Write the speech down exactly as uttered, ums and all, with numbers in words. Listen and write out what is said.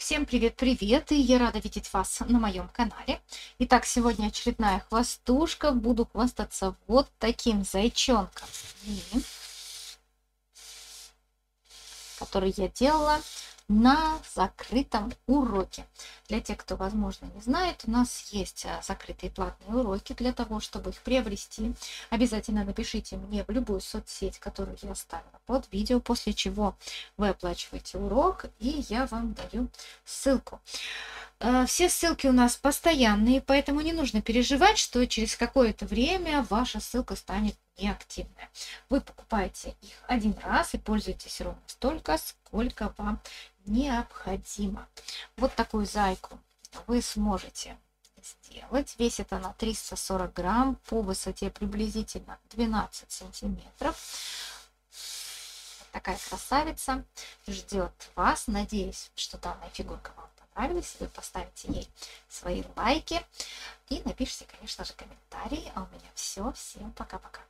Всем привет-привет, и я рада видеть вас на моем канале. Итак, сегодня очередная хвостушка. Буду хвастаться вот таким зайчонком, который я делала на закрытом уроке. Для тех, кто, возможно, не знает, у нас есть закрытые платные уроки. Для того, чтобы их приобрести, обязательно напишите мне в любую соцсеть, которую я оставила под видео, после чего вы оплачиваете урок, и я вам даю ссылку. Все ссылки у нас постоянные, поэтому не нужно переживать, что через какое-то время ваша ссылка станет неактивная. Вы покупаете их один раз и пользуетесь ровно столько, сколько вам необходимо. Вот такую зайку вы сможете сделать. Весит она триста сорок грамм, по высоте приблизительно двенадцать сантиметров. Вот такая красавица ждет вас. Надеюсь, что данная фигурка вам понравилась. Вы поставите ей свои лайки и напишите, конечно же, комментарии. А у меня все. Всем пока-пока.